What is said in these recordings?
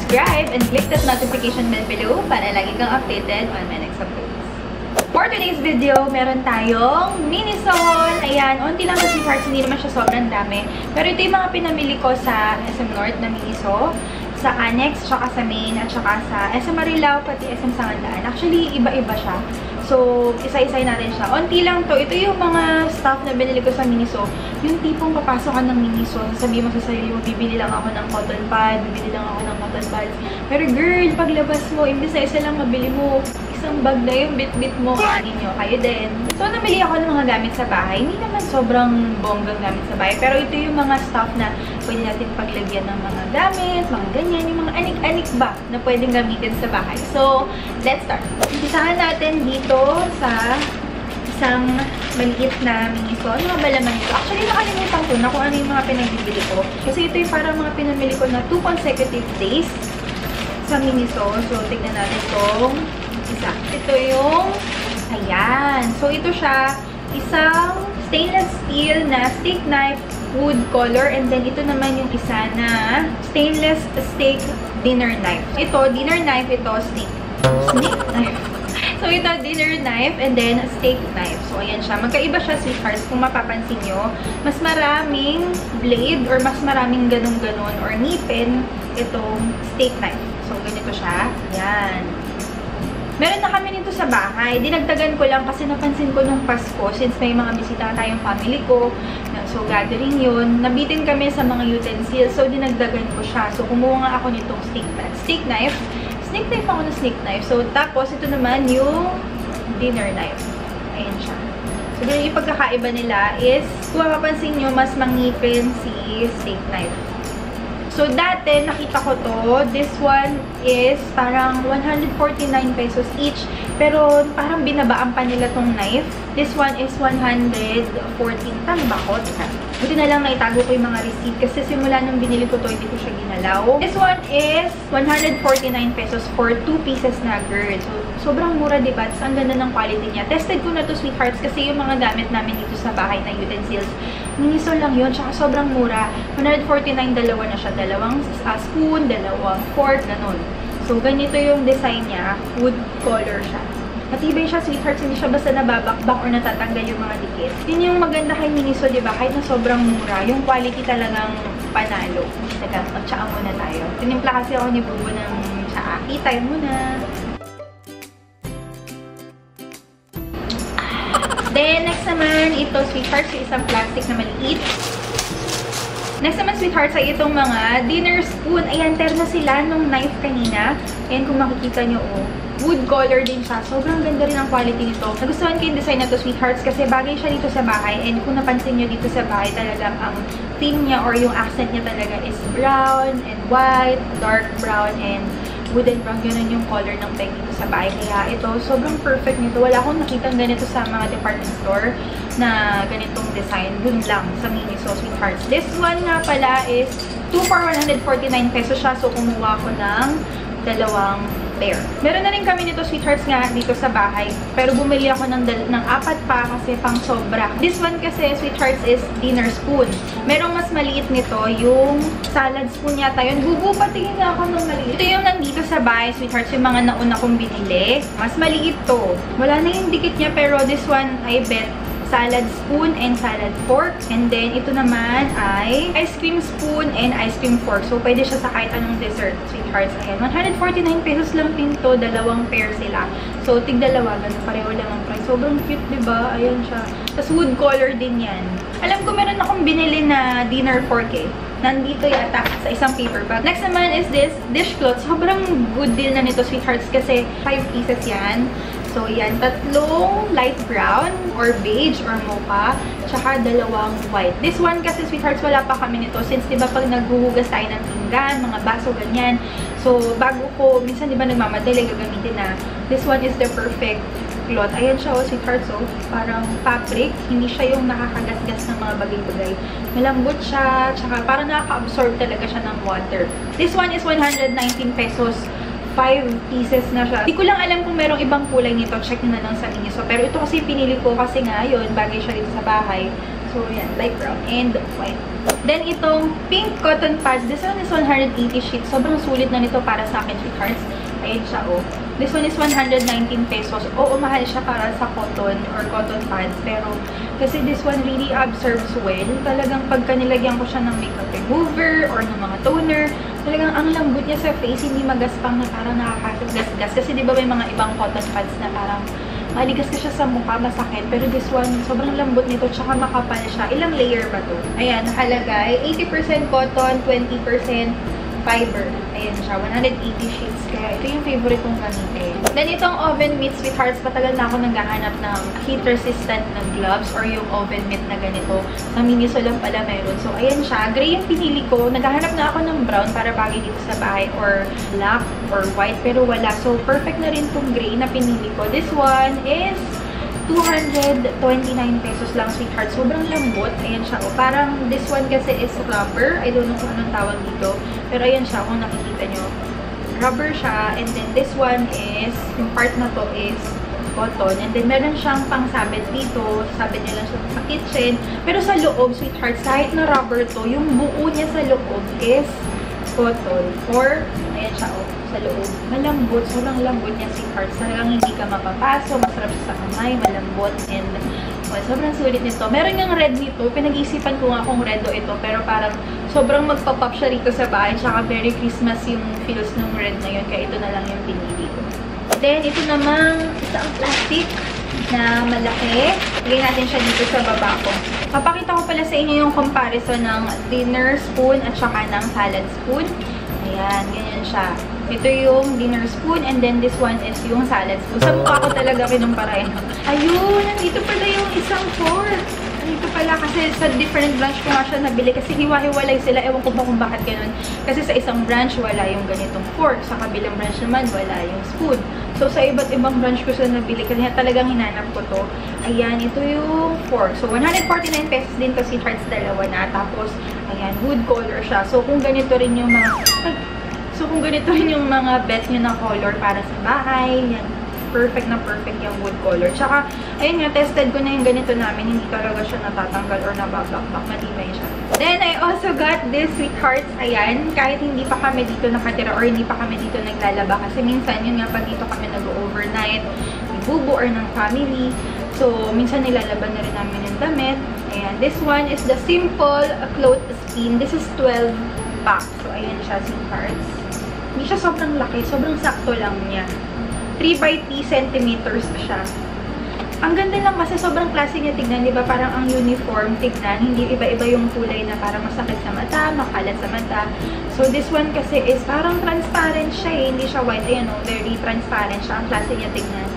subscribe and click that notification bell below para lagi kang updated on my next updates. For today's video, meron tayong Miniso. Ayan, unti lang kasi parts, hindi naman siya sobrang dami. Pero ito yung mga pinamili ko sa SM North na Miniso. Sa Annex, tsaka sa Main, at tsaka sa SM Marilao, pati SM Saandaan. Actually, iba-iba siya. So, isa-isay natin siya. Unti lang to. Ito yung mga stuff na binili ko sa Miniso. Yung tipong papasok ka ng Miniso, sabi mo sa sarili mo, bibili lang ako ng cotton pad, bibili lang ako ng cotton pads. Pero girl, paglabas mo, imbis na isa lang mabili mo, isang bag na yung bit-bit mo, kanin nyo, kayo din. So, namili ako ng mga gamit sa bahay. Hindi naman sobrang bonggang gamit sa bahay. Pero ito yung mga stuff na pwede natin paglagyan ng mga gamit, mga ganyan, yung mga anik-anik ba na pwedeng gamitin sa bahay. So, let's start. Umpisahan natin dito sa isang maliit na Miniso. Ano nga ba laman ito? Actually, nakalimutan ko na kung ano yung mga pinagbibili ko. Kasi ito yung parang mga pinamili ko na 2 consecutive days sa Miniso. So, tignan natin itong isa. Ito yung, ayan. So, ito siya, isang stainless steel na steak knife, wood color. And then, ito naman yung isa na stainless steak dinner knife. Ito, dinner knife. Ito, snake knife. So, ito, dinner knife. And then, steak knife. So, ayan siya. Magkaiba siya, sweethearts. Kung mapapansin nyo, mas maraming blade or mas maraming ganun-ganun or ngipin itong steak knife. So, ganito siya. Ayan. Meron na kami nito sa bahay. Dinagdagan ko lang kasi napansin ko nung Pasko, since may mga bisita tayong family ko, so gathering yun, nabitin kami sa mga utensils, so dinagdagan ko siya. So kumuha nga ako nitong steak knife. Steak knife ako na steak knife. So tapos ito naman yung dinner knife. Ayan siya. So yung pagkakaiba nila is, kung mapapansin nyo, mas mangipin si steak knife. So, dati, nakita ko to. This one is parang 149 pesos each. Pero, parang binabaan pa nila tong knife. This one is 114. Tama ba ko? Buti na lang naitago ko yung mga receipt. Kasi simula nung binili ko to, hindi ko siya ginalaw. This one is 149 pesos for 2 pieces na, girl. So, sobrang mura, diba? Ang ganda ng quality niya. Tested ko na to, sweethearts. Kasi yung mga gamit namin dito sa bahay na utensils, Miniso lang yun. Tsaka sobrang mura. 149, dalawa na siya. Dalawang spoon, dalawang fork, ganun. So, ganito yung design niya. Wood color siya. Matibay siya, sweethearts. Hindi siya basta nababakbak or natatanggal yung mga dikit. Yun yung maganda kay Miniso, diba? Kahit na sobrang mura, yung quality talagang panalo. Teka, magtsaa muna tayo. Tinimpla kasi ako ni Bubo ng tsaa. Itay muna. Then, next naman, ito, sweethearts, yung isang plastic na maliit. Next naman, sweethearts, ay itong mga dinner spoon. Ayan, terno sila nung knife kanina. Ayan, kung makikita nyo, oh. Wood color din siya. Sobrang ganda rin ang quality nito. Nagustuhan ko yung design na to, sweethearts, kasi bagay siya dito sa bahay. And kung napansin nyo dito sa bahay, talagang ang theme niya or yung accent niya talaga is brown and white, dark brown and wooden brown. Ganun yung color ng peg dito sa bahay. Kaya ito, sobrang perfect nito. Wala akong nakitang ganito sa mga department store na ganitong design. Dun lang sa Miniso, sweethearts. This one nga pala is 2 for 149 pesos siya. So, kumuha ko ng dalawang pair. Meron na rin kami nito, sweethearts, nga dito sa bahay. Pero bumili ako ng 4 pa kasi pang sobra. This one kasi, sweethearts, is dinner spoon. Merong mas maliit nito, yung salad spoon yata yun. Bubu, patingin nga ako ng maliit. Ito yung nandito sa bahay, sweethearts, yung mga nauna kong binili. Mas maliit to. Wala na yung dikit niya, pero this one, I bet, salad spoon and salad fork. And then, ito naman ay ice cream spoon and ice cream fork. So, pwede siya sa kahit anong dessert, sweethearts. Ayan, 149 pesos lang din to. Dalawang pair sila. So, tig-dalawa. Pareho lang ang price. Sobrang cute, diba? Ayan siya. Tapos, wood color din yan. Alam ko, meron akong binili na dinner fork eh. Nandito yata sa isang paper bag. Next naman is this dishcloth. Sobrang good deal na nito, sweethearts, kasi 5 pieces yan. So, yan. Tatlong light brown or beige or mocha. Tsaka dalawang white. This one kasi, sweethearts, wala pa kami nito. Since, diba, pag naghuhugas tayo ng pinggan, mga baso, ganyan. So, bago ko, minsan, diba, nagmamadali, gagamitin na. This one is the perfect cloth. Ayan siya, oh, sweethearts, oh. Parang fabric. Hindi siya yung nakakagasgas ng mga bagay-bagay. Malambot siya. Tsaka, parang nakaka-absorb talaga siya ng water. This one is 119 pesos. 5 pieces na siya. Hindi ko lang alam kung merong ibang kulay nito. Check na lang sa inyo. So, pero ito kasi pinili ko kasi nga yun, bagay siya rin sa bahay. So, yan. Light brown and white. Then, itong pink cotton pads. This one is 180 sheets. Sobrang sulit na nito para sa akin, sweethearts. Ayan siya, oh. This one is 119 pesos. Oo, mahal siya para sa cotton or cotton pads. Pero, kasi this one really absorbs well. Talagang pagka nilagyan ko siya ng makeup remover or ng mga toner, talagang ang lambot niya sa face. Hindi magaspang na parang nakakagasgas. Kasi di ba may mga ibang cotton pads na parang maligas ka siya sa mukha, masakit. Pero this one, sobrang lambot nito. Tsaka makapal siya. Ilang layer ba to? Ayan, nakalagay. 80% cotton, 20% fiber. Ayan siya. 180 sheets. Kaya ito yung favorite kong gamitin. Then, itong oven mitts, sweethearts. Patagal na ako naghahanap ng heat-resistant na gloves or yung oven mitt na ganito. Sa Miniso lang pala meron. So, ayan siya. Gray yung pinili ko. Naghahanap na ako ng brown para bagay dito sa bahay or black or white. Pero wala. So, perfect na rin itong gray na pinili ko. This one is 229 pesos lang, sweetheart. Sobrang lambot. Ayan siya. O, parang this one kasi is rubber. I don't know kung anong tawag dito. Pero ayan siya. Kung nakikita nyo. Rubber siya, and then this one is, yung part na to is cotton, and then meron siyang pangsabit dito, sabit niya lang siya sa kitchen, pero sa loob, sweetheart, kahit na rubber to, yung buo niya sa loob is cotton, or, ayan siya, oh, sa loob, malambot, sobrang lambot niya, sweetheart, talagang hindi ka mapapaso, masarap siya sa kamay, malambot, and, well, sobrang sulit nito. Meron yung red nito. Pinag-isipan ko nga kung red o ito. Pero parang sobrang magpapop siya rito sa bahay. Tsaka very Christmas yung feels ng red na yun. Kaya ito na lang yung pinili ko. Then, ito namang isang plastic na malaki. Lagay natin siya dito sa baba ko. Papakita ko pala sa inyo yung comparison ng dinner spoon at saka ng salad spoon. Ayan, ganyan siya. Ito yung dinner spoon, and then this one is yung salad spoon. Sa mukha ko talaga kinumparain. Ayun! Nandito pala yung isang fork. Nandito pala kasi sa different branch ko nga siya nabili. Kasi hiwa-hiwalay sila. Ewan ko ba kung bakit ganun. Kasi sa isang branch, wala yung ganitong fork. Sa kabilang branch naman, wala yung spoon. So, sa iba't ibang branch ko siya nabili. Kasi talagang hinanap ko to. Ayan, ito yung fork. So, 149 pesos din kasi charts dalawa na. Tapos, ayan, wood color siya. So, kung ganito rin yung mga... So, kung ganito rin yung mga best nyo na color para sa bahay, yan, perfect na perfect yung wood color. Tsaka, ayun nga, tested ko na yung ganito namin. Hindi talaga siya natatanggal or nababakbak. Matibay siya. Then, I also got this sweethearts. Ayan, kahit hindi pa kami dito nakatira or hindi pa kami dito naglalaba. Kasi minsan, yun nga, pag dito kami nag-overnight, may bubo or ng family. So, minsan nilalaban na rin namin yung damit. Ayan, this one is the simple cloth skin. This is 12 pack. So, ayan siya, sweethearts. Hindi siya sobrang laki. Sobrang sakto lang niya. 3 by 3 centimeters siya. Ang ganda lang kasi sobrang klase niya tignan. Diba? Parang ang uniform tignan. Hindi iba-iba yung kulay na parang masakit sa mata, makalat sa mata. So, this one kasi is parang transparent siya eh. Hindi siya white. Ayan o, very transparent siya. Ang klase niya tignan.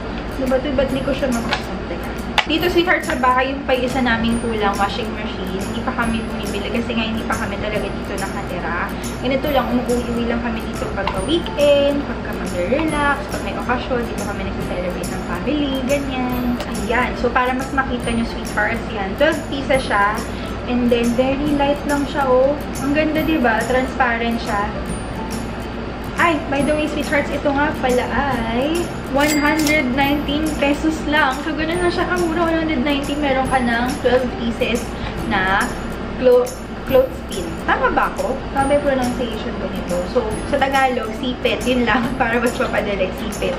Diba? Ba't di ko siya mapasang tignan? Dito, sweetheart, sa bahay yung pa-isa naming kulang washing machine. Hindi pa kami bumibili kasi nga hindi pa kami talaga dito nakatira. Ganito lang, umuwi lang kami dito pagka-weekend, pagka mag-relax, pag may okasyon, dito kami nag-celebrate ng family, ganyan. Ayan, so para mas makita nyo, sweethearts, yan, 12 pieces siya. And then, very light lang siya, oh. Ang ganda, diba? Transparent siya. Ay, by the way, sweethearts, ito nga pala ay 119 pesos lang. So, ganun na siya. Kamura, 119. Meron ka ng 12 pieces na clothes pin. Tama ba ako? Tama yung pronunciation ko nito. So, sa Tagalog, sipet. Yun lang. Para mas mapadali. Sipet.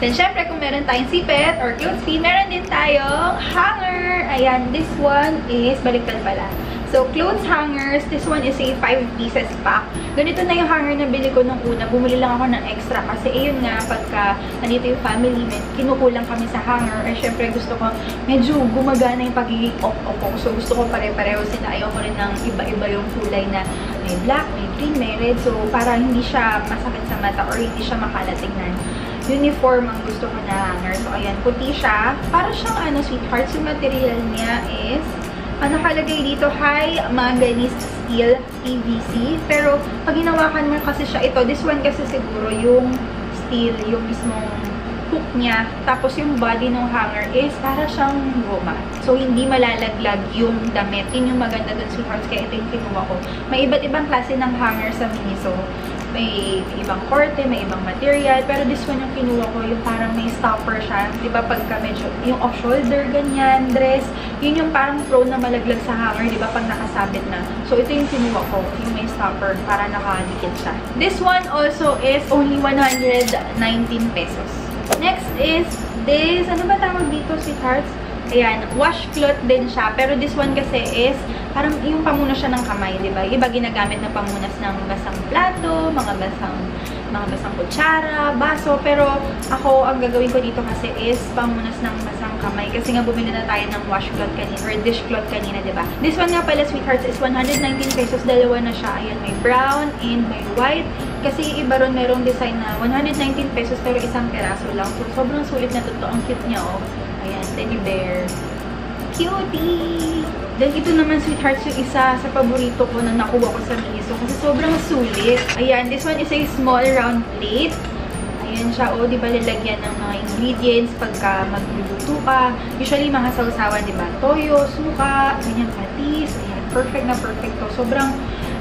Then, syempre, kung meron tayong sipet or clothes pin, meron din tayong hanger. Ayan, this one is baliktad pala. So, clothes hangers. This one is a 5 pieces pack. Ganito na yung hanger na bili ko nung una. Bumili lang ako ng extra kasi ayun nga, pagka nandito yung family, kinukulang kami sa hanger. At syempre, gusto ko medyo gumagana yung pagiging off-off ko. So, gusto ko pare-pareho sila. Ayaw ko rin ng iba-iba yung kulay na may black, may green, may red. So, para hindi siya masakit sa mata or hindi siya makalatignan. Uniform ang gusto ko na hanger. So, ayan, puti siya. Para siyang ano, sweethearts, yung material niya is... Ang nakalagay dito, high manganese steel PVC. Pero, pag hinawakan mo kasi siya ito, this one kasi siguro yung steel, yung mismong hook niya. Tapos, yung body ng hanger is para siyang goma. So, hindi malalaglag yung damit. Yun yung maganda dun, sweethearts. Kaya ito yung kinuha ko. May iba't ibang klase ng hanger sa Miniso. may ibang korte, may ibang material. Pero this one yung kinuha ko, yung parang may stopper siya. Diba pagka medyo, yung off-shoulder, ganyan, dress. Yun yung parang pro na malaglag sa hanger, diba pag nakasabit na. So, ito yung kinuha ko, yung may stopper, para nakadikit siya. This one also is only 119 pesos. Next is this, ano ba tawag dito, sweethearts? Ayan, washcloth din siya. Pero this one kasi is, parang yung pamunas siya ng kamay, diba? Iba ginagamit na pamunas ng basang plato, mga basang kutsara, baso. Pero ako, ang gagawin ko dito kasi is pamunas ng basang kamay. Kasi nga bumili na tayo ng washcloth kanina, or dishcloth kanina, diba? This one nga pala, sweethearts, is 119 pesos. Dalawa na siya. Ayan, may brown and may white. Kasi iba ron, merong design na 119 pesos pero isang peraso lang. So, sobrang sulit na totoo. Ang cute niya, oh. Ayan, teddy bear. Cutie! Then, ito naman, sweethearts, yung isa sa paborito ko na nakuha ko sa Miniso. Kasi sobrang sulit. Ayan, this one is a small round plate. Ayan siya. O, diba, lalagyan ng mga ingredients pagka magluluto ka. Usually, mga sausawan, diba? Toyo, suka, ganyan, patis. Ayan, perfect na perfect to. Sobrang,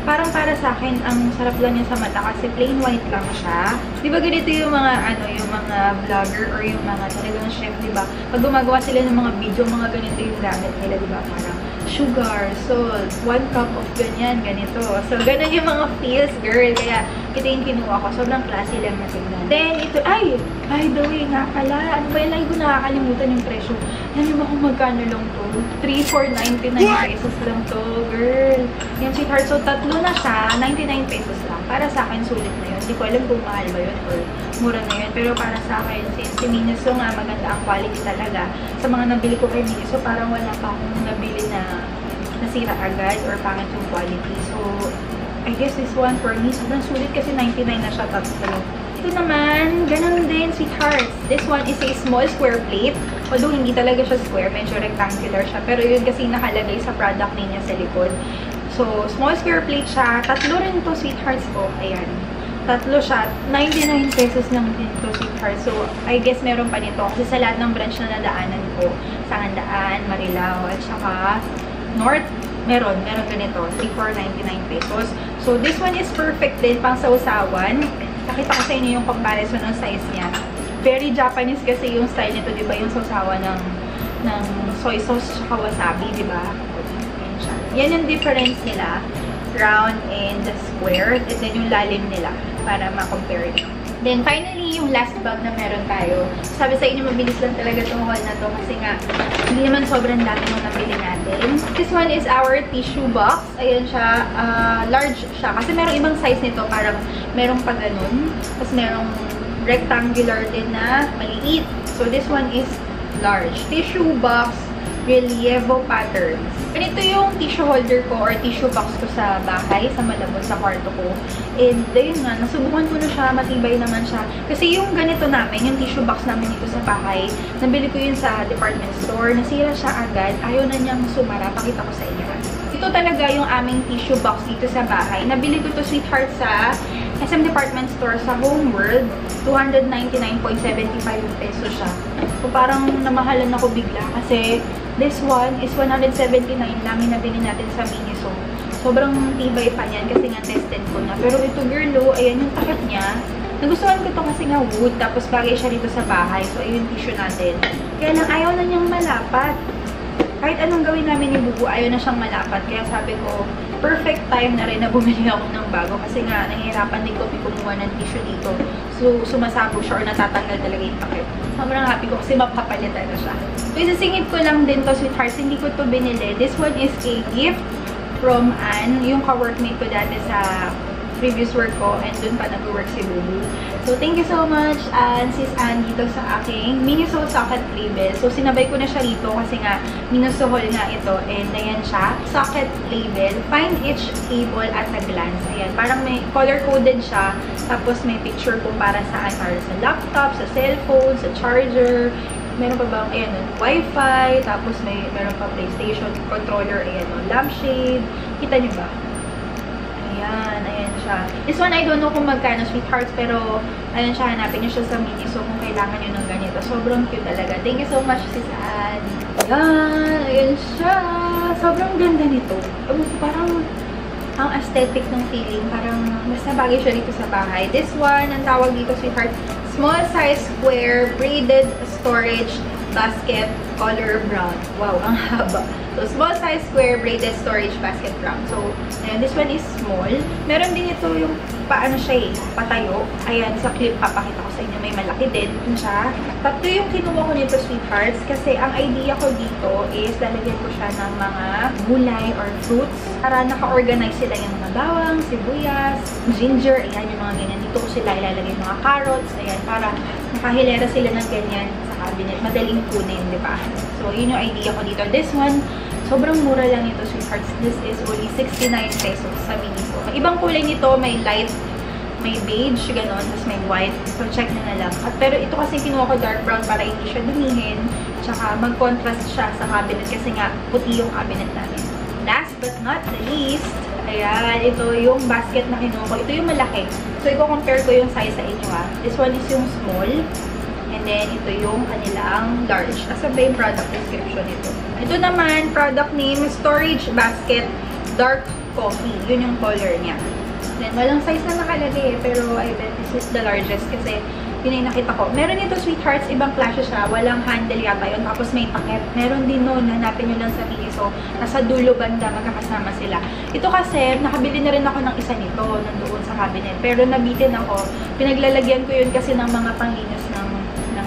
parang para sa akin, ang sarap lang niya sa mata kasi plain white lang siya. Diba ganito yung mga, ano, yung mga vlogger or yung mga talagang chef, diba? Pag gumagawa sila ng mga video, mga ganito yung gamit nila, diba? Parang sugar, salt, 1 cup of ganyan, ganito. So, ganun yung mga feels, girl. Kaya, ito yung kinuha ko. Sobrang classy lang na tignan. Then, ito, ay! By the way, nga pala. Ano ba yun? Lagi ko nakakalimutan yung presyo. Alam niyo ba kung magkano lang to? 3,499 pesos lang to, girl. Yan, sweetheart. So, tatlo na siya. 99 pesos lang. Para sa akin, sulit na yun. Hindi ko alam kung mahal ba yun or mura na yun. Pero para sa akin, since si Miniso nga, maganda ang quality talaga. Sa mga nabili ko kay Miniso, parang wala pa akong nabili na nasira agad or pangit yung quality. So, I guess this one for me, sobrang sulit kasi 99 na siya tatlo. Ito naman, ganun din, sweethearts. This one is a small square plate. Although hindi talaga siya square, medyo rectangular siya. Pero yun kasi nakalagay sa product niya sa likod. So, small square plate siya. Tatlo rin to, sweethearts ko. Ayan. Tatlo siya. 99 pesos lang din to, sweethearts. So, I guess meron pa nito. Kasi sa lahat ng branch na nadaanan ko, Saandaan, Marilao, at saka North, meron ganito. 3,499 pesos. So, this one is perfect din, pang sausawan. Nakita ko sa inyo yung comparison ng size niya. Very Japanese kasi yung style nito, diba? Yung sausawan ng soy sauce at wasabi, diba? Yan yung difference nila. Round and square. And then yung lalim nila para ma-compare nyo. Then, finally, yung last bag na meron tayo. Sabi sa inyo, mabilis lang talaga itong haul na to kasi nga, hindi naman sobrang dami nung napili natin. This one is our tissue box. Ayan siya. Large siya. Kasi merong ibang size nito. Parang merong pa ganun. Tapos merong rectangular din na maliit. So, this one is large. Tissue box relievo patterns. Ganito yung tissue holder ko or tissue box ko sa bahay, sa malabo, sa kwarto ko. And ayun nga, nasubukan ko na siya. Matibay naman siya. Kasi yung ganito namin, yung tissue box namin dito sa bahay, nabili ko yun sa department store. Nasira siya agad. Ayaw na niyang sumara. Pakita ko sa inyo. Ito talaga yung aming tissue box dito sa bahay. Nabili ko to, sweetheart, sa SM department store, sa Home World. 299.75 pesos siya. So, parang namahalan ako bigla kasi this one is 179 lang yung nabili natin sa Miniso. Sobrang tibay pa niyan kasi nga tested ko na. Pero ito, girlo, ayan yung takot niya. Nagustuhan ko ito kasi nga wood, tapos bagay siya dito sa bahay. So, ayun yung tissue natin. Kaya lang, ayaw na niyang malapat. Kahit anong gawin namin ni Bubu, ayaw na siyang malapat. Kaya sabi ko, perfect time na rin na bumili ako ng bago. Kasi nga, nahihirapan din ko kumuha ng tissue dito. So, sumasabog siya or natatanggal talaga yung takip. Sobrang happy ko kasi mapapalitan na siya. So, isasingit ko lang din to, sweethearts. Hindi ko to binili. This one is a gift from Anne, yung ka-workmate ko dati sa previous work ko. And dun pa nag-work si Bubu. So, thank you so much, Anne, sis Anne, dito sa aking Miniso socket label. So, sinabay ko na siya dito kasi nga Miniso haul nga ito. And ayan siya. Socket label. Find each cable at a glance. Ayan. Parang may color-coded siya. Tapos may picture ko para saan. Para sa laptop, sa cellphone, sa charger. Meron pa bang, ayan, wifi. Tapos meron pa PlayStation controller. Ayan, lampshade. Kita niyo ba? Ayan, ayan siya. This one, I don't know kung magkano, sweethearts, pero ayan siya, hanapin niyo siya sa Miniso kung kailangan niyo ng ganito. Sobraan cute talaga. Thank you so much, sis Anne. Ayan, ayan siya. Sobrang ganda nito. Parang, ang aesthetic ng feeling. Parang mas nabagay siya dito sa bahay. This one, ang tawag dito, sweetheart, small size square braided storage basket color brown. Wow, ang haba. So, small size square braided storage basket brown. So, ayan, this one is small. Meron din ito yung paano siya eh, patayo. Ayan, sa clip papakita ko sa inyo. May malaki din siya. Tatlo yung kinuha ko nito, sweethearts, kasi ang idea ko dito is lalagyan ko siya ng mga gulay or fruits para naka-organize sila yung mga bawang, sibuyas, ginger, ayan yung mga ganyan. Dito ko sila ilalagay mga carrots, ayan, para nakahilera sila ng ganyan sa cabinet. Madaling kunin, di ba? So, yun yung idea ko dito. This one, sobrang mura lang ito, sweethearts. This is only 69 pesos sa Miniso. Ibang kulay nito, may light, may beige, gano'n, tapos may white. So, check na na lang. At, pero ito kasi kinuha ko dark brown para hindi siya dumihin. Tsaka, mag-contrast siya sa cabinet kasi nga, puti yung cabinet namin. Last but not the least, ayan, ito yung basket na kinuha ko. Ito yung malaki. So, i-compare ko yung size sa inyo, ha. This one is yung small. And then, ito yung kanilang large. Kasi may product description ito. Ito naman, product name, storage basket, dark coffee. Yun yung color niya. Then, walang size na nakalagay eh. Pero, I bet this is the largest kasi yun yung nakita ko. Meron nito, sweethearts, ibang klase siya. Walang handle yata yun. Tapos may paket. Meron din nun. Hanapin nyo lang sa Miniso. Nasa dulo banda, magkakasama sila. Ito kasi, nakabili na rin ako ng isa nito. Nandoon sa cabinet. Pero, nabitin ako. Pinaglalagyan ko yun kasi ng mga panglinis ng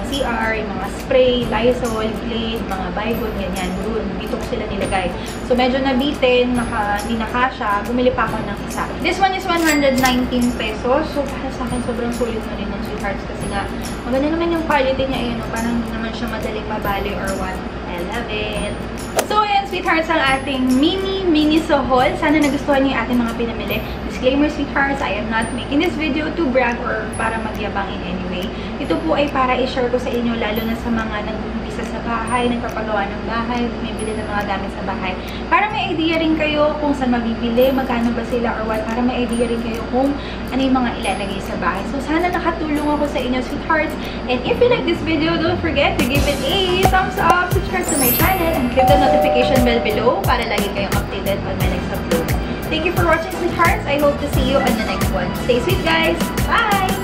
CR, mga spray, Lysol, Glade, mga Bygone, ganyan. Doon, dito ko sila nilagay. So, medyo nabitin, hindi nakasya. Bumili pa ako ng isa. This one is 119 pesos. So, para sa akin, sobrang sulit na rin ng sweethearts kasi nga, maganda naman yung quality niya. Ayun, parang hindi naman siya madaling mabali or what. I love it. So, ayan, sweethearts, ang ating mini-Miniso haul. Sana nagustuhan niyo yung ating mga pinamili. Disclaimer, sweethearts, I am not making this video to brag or para magyabang in any way. Ito po ay para i-share ko sa inyo, lalo na sa mga nag-uumpisa sa bahay, nagpapagawa ng bahay, bumibili ng mga gamit sa bahay. Para may idea rin kayo kung saan mabibili, magkano ba sila or what. Para may idea rin kayo kung ano yung mga ilalagay sa bahay. So, sana nakatulong ako sa inyo, sweethearts. And if you like this video, don't forget to give it a thumbs up, subscribe to my channel, and click the notification bell below para lagi kayong updated on my next upload. Thank you for watching, sweethearts. I hope to see you on the next one. Stay sweet, guys. Bye!